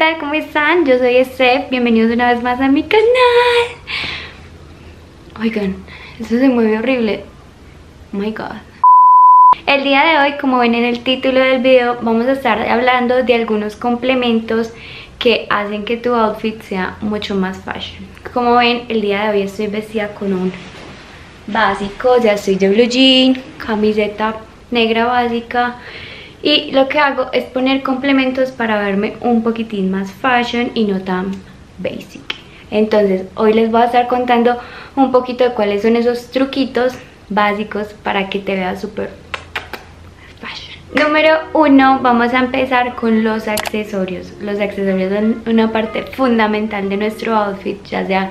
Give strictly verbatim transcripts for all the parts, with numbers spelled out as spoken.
tal? ¿Cómo están? Yo soy Ezef, bienvenidos una vez más a mi canal. Oigan, eso se mueve horrible. Oh my god. El día de hoy, como ven en el título del video, vamos a estar hablando de algunos complementos que hacen que tu outfit sea mucho más fashion. Como ven, el día de hoy estoy vestida con un básico, ya estoy de blue jean, camiseta negra básica. Y lo que hago es poner complementos para verme un poquitín más fashion y no tan basic. Entonces hoy les voy a estar contando un poquito de cuáles son esos truquitos básicos para que te veas súper fashion. Número uno, vamos a empezar con los accesorios. Los accesorios son una parte fundamental de nuestro outfit, ya sea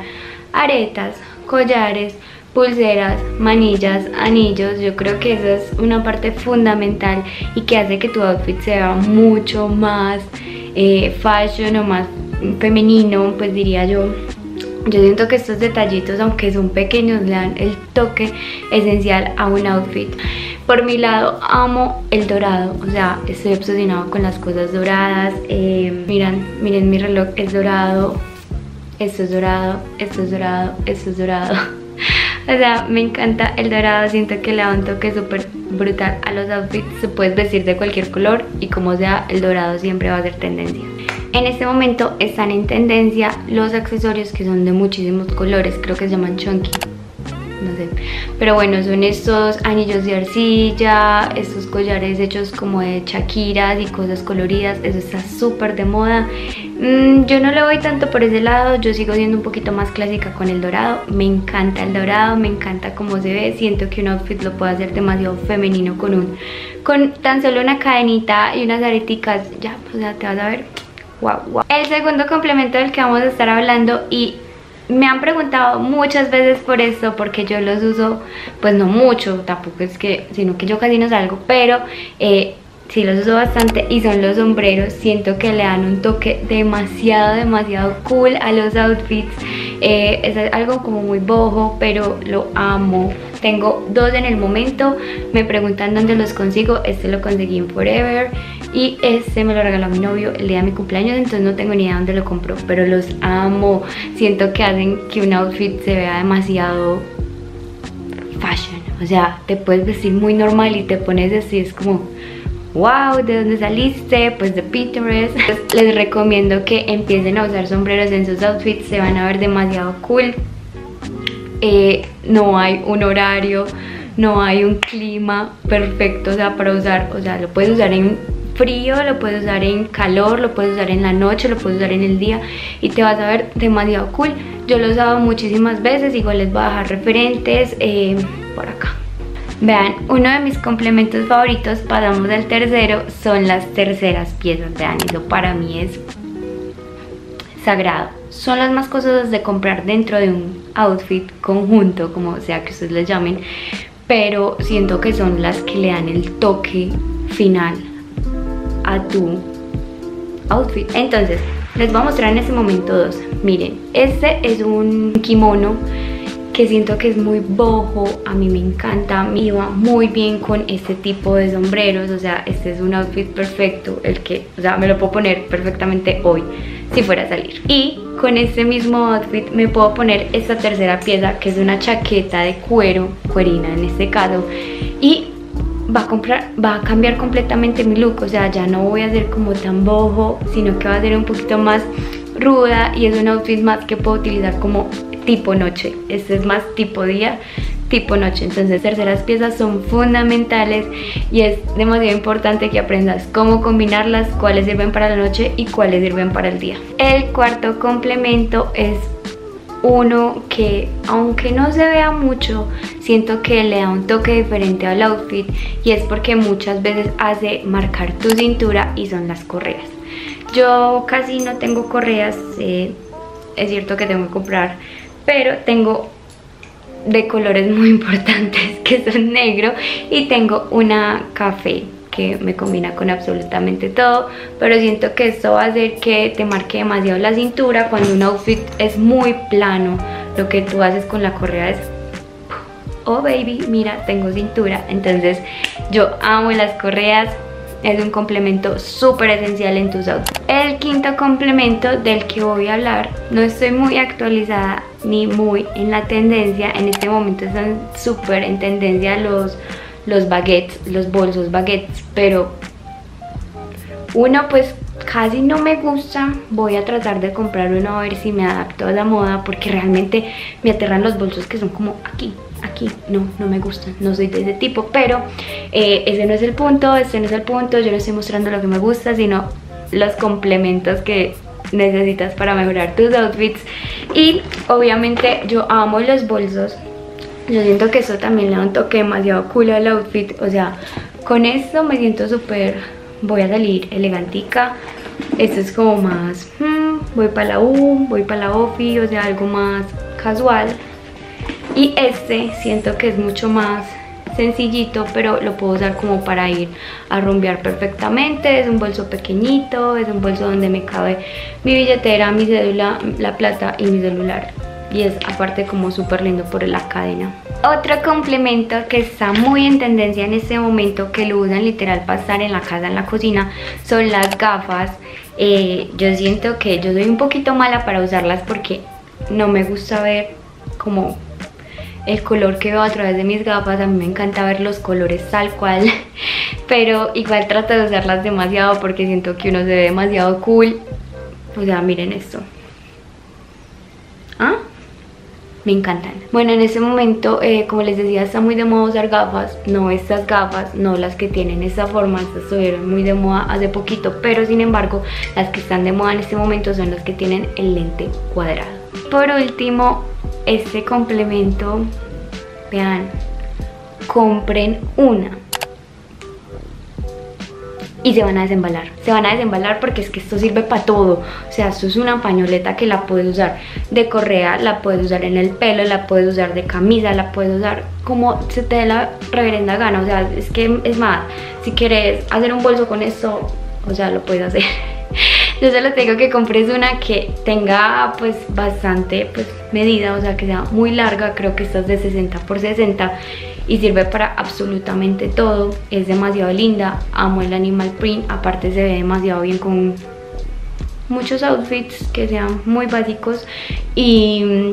aretas, collares, pulseras, manillas, anillos. Yo creo que esa es una parte fundamental y que hace que tu outfit se vea mucho más eh, fashion o más femenino, pues diría yo. Yo siento que estos detallitos, aunque son pequeños, le dan el toque esencial a un outfit. Por mi lado, amo el dorado, o sea, estoy obsesionado con las cosas doradas. eh, miren, miren mi reloj, es dorado, esto es dorado, esto es dorado, esto es dorado. O sea, me encanta el dorado, siento que le da un toque súper brutal a los outfits. Se puedes vestir de cualquier color y como sea, el dorado siempre va a ser tendencia. En este momento están en tendencia los accesorios que son de muchísimos colores, creo que se llaman chunky, no sé. Pero bueno, son estos anillos de arcilla, estos collares hechos como de chaquiras y cosas coloridas. Eso está súper de moda. Yo no le voy tanto por ese lado, yo sigo siendo un poquito más clásica con el dorado. Me encanta el dorado, me encanta cómo se ve. Siento que un outfit lo puedo hacer demasiado femenino con un con tan solo una cadenita y unas areticas. Ya, o sea, te vas a ver wow, wow. El segundo complemento del que vamos a estar hablando, y me han preguntado muchas veces por esto, porque yo los uso, pues no mucho, tampoco es que, sino que yo casi no salgo, pero... Eh, sí, los uso bastante, y son los sombreros. Siento que le dan un toque demasiado, demasiado cool a los outfits. Eh, es algo como muy boho, pero lo amo. Tengo dos en el momento, me preguntan dónde los consigo. Este lo conseguí en Forever y este me lo regaló mi novio el día de mi cumpleaños, entonces no tengo ni idea dónde lo compró, pero los amo. Siento que hacen que un outfit se vea demasiado fashion. O sea, te puedes vestir muy normal y te pones así, es como... wow, ¿de dónde saliste? Pues de Pinterest. Les recomiendo que empiecen a usar sombreros en sus outfits, se van a ver demasiado cool. Eh, no hay un horario, no hay un clima perfecto, o sea, para usar, o sea, lo puedes usar en frío, lo puedes usar en calor, lo puedes usar en la noche, lo puedes usar en el día y te vas a ver demasiado cool. Yo lo he usado muchísimas veces, igual les voy a dejar referentes eh, por acá. Vean, uno de mis complementos favoritos, pasamos al tercero, son las terceras piezas. Vean, eso para mí es sagrado. Son las más costosas de comprar dentro de un outfit conjunto, como sea que ustedes les llamen, pero siento que son las que le dan el toque final a tu outfit. Entonces, les voy a mostrar en este momento dos. Miren, este es un kimono que siento que es muy boho, a mí me encanta, me iba muy bien con este tipo de sombreros. O sea, este es un outfit perfecto, el que, o sea, me lo puedo poner perfectamente hoy, si fuera a salir. Y con este mismo outfit me puedo poner esta tercera pieza, que es una chaqueta de cuero, cuerina en este caso, y va a, comprar, va a cambiar completamente mi look. O sea, ya no voy a ser como tan boho, sino que va a ser un poquito más ruda, y es un outfit más que puedo utilizar como... tipo noche. Este es más tipo día, tipo noche. Entonces, terceras piezas son fundamentales y es demasiado importante que aprendas cómo combinarlas, cuáles sirven para la noche y cuáles sirven para el día. El cuarto complemento es uno que, aunque no se vea mucho, siento que le da un toque diferente al outfit, y es porque muchas veces hace marcar tu cintura, y son las correas. Yo casi no tengo correas, eh, es cierto que tengo que comprar, pero tengo de colores muy importantes que son negro, y tengo una café que me combina con absolutamente todo, pero siento que esto va a hacer que te marque demasiado la cintura cuando un outfit es muy plano. Lo que tú haces con la correa es, oh baby, mira, tengo cintura. Entonces yo amo las correas, es un complemento súper esencial en tus outfits. El quinto complemento del que voy a hablar, no estoy muy actualizada ni muy en la tendencia, en este momento están súper en tendencia los, los baguettes, los bolsos baguettes, pero uno pues casi no me gusta. Voy a tratar de comprar uno a ver si me adapto a la moda, porque realmente me aterran los bolsos que son como aquí, aquí, no, no me gustan, no soy de ese tipo, pero eh, ese no es el punto, ese no es el punto, yo no estoy mostrando lo que me gusta, sino los complementos que necesitas para mejorar tus outfits. Y obviamente yo amo los bolsos, yo siento que eso también le da un toque demasiado cool al outfit, o sea, con esto me siento súper... voy a salir elegantica. Esto es como más hmm, voy para la U, voy para la ofi, o sea, algo más casual. Y este siento que es mucho más sencillito, pero lo puedo usar como para ir a rumbear perfectamente. Es un bolso pequeñito, es un bolso donde me cabe mi billetera, mi cédula, la plata y mi celular. Y es aparte como súper lindo por la cadena. Otro complemento que está muy en tendencia en este momento, que lo usan literal para estar en la casa, en la cocina, son las gafas. eh, Yo siento que yo soy un poquito mala para usarlas porque no me gusta ver como el color que veo a través de mis gafas. A mí me encanta ver los colores tal cual, pero igual trato de usarlas demasiado porque siento que uno se ve demasiado cool. O sea, miren esto. ¿Ah? Me encantan. Bueno, en este momento, eh, como les decía, está muy de moda usar gafas. No estas gafas, no las que tienen esta forma, estas estuvieron muy de moda hace poquito, pero sin embargo, las que están de moda en este momento son las que tienen el lente cuadrado. Por último, este complemento, vean, compren una y se van a desembalar, se van a desembalar porque es que esto sirve para todo. O sea, esto es una pañoleta que la puedes usar de correa, la puedes usar en el pelo, la puedes usar de camisa, la puedes usar como se te dé la reverenda gana. O sea, es que es más, si quieres hacer un bolso con esto, o sea, lo puedes hacer. Yo se los digo que compres una que tenga pues bastante pues medida, o sea, que sea muy larga. Creo que esta es de sesenta por sesenta y sirve para absolutamente todo. Es demasiado linda, amo el animal print, aparte se ve demasiado bien con muchos outfits que sean muy básicos y,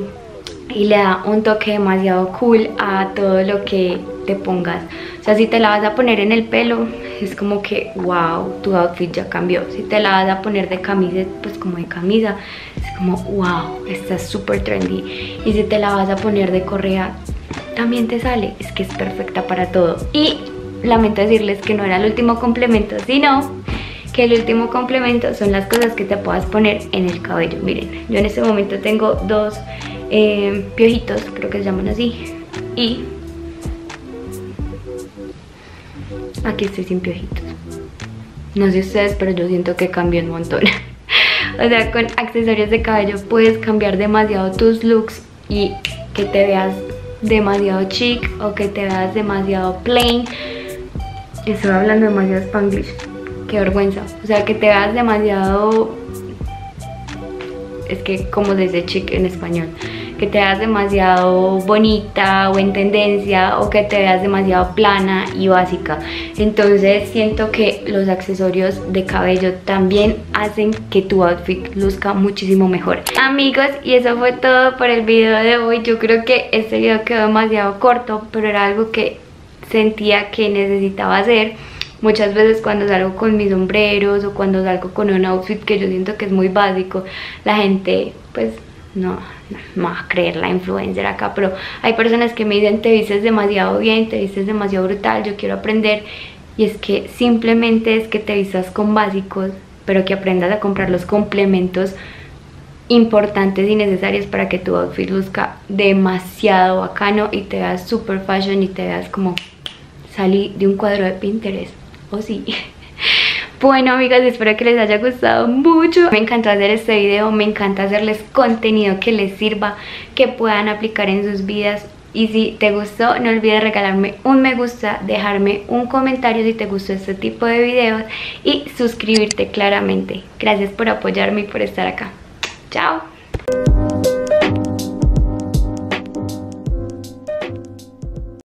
y le da un toque demasiado cool a todo lo que te pongas. O sea, si te la vas a poner en el pelo, es como que wow, tu outfit ya cambió. Si te la vas a poner de camisa, pues como de camisa, es como wow, está súper trendy. Y si te la vas a poner de correa, también te sale, es que es perfecta para todo. Y lamento decirles que no era el último complemento, sino que el último complemento son las cosas que te puedas poner en el cabello. Miren, yo en este momento tengo dos eh, piojitos, creo que se llaman así, y aquí estoy sin piojitos. No sé ustedes, pero yo siento que cambié un montón. O sea, con accesorios de cabello puedes cambiar demasiado tus looks y que te veas demasiado chic o que te veas demasiado plain. Estoy hablando demasiado spanglish, qué vergüenza. O sea, que te veas demasiado, es que como se dice chic en español, que te veas demasiado bonita o en tendencia, o que te veas demasiado plana y básica. Entonces siento que los accesorios de cabello también hacen que tu outfit luzca muchísimo mejor. Amigos, y eso fue todo por el video de hoy. Yo creo que este video quedó demasiado corto, pero era algo que sentía que necesitaba hacer. Muchas veces cuando salgo con mis sombreros o cuando salgo con un outfit que yo siento que es muy básico, la gente pues no, no, no va a creer la influencer acá, pero hay personas que me dicen te vistes demasiado bien, te vistes demasiado brutal, yo quiero aprender. Y es que simplemente es que te vistas con básicos, pero que aprendas a comprar los complementos importantes y necesarios para que tu outfit luzca demasiado bacano y te veas super fashion y te veas como salí de un cuadro de Pinterest, o oh, sí. Bueno, amigas, espero que les haya gustado mucho. Me encantó hacer este video, me encanta hacerles contenido que les sirva, que puedan aplicar en sus vidas. Y si te gustó, no olvides regalarme un me gusta, dejarme un comentario si te gustó este tipo de videos y suscribirte claramente. Gracias por apoyarme y por estar acá. Chao.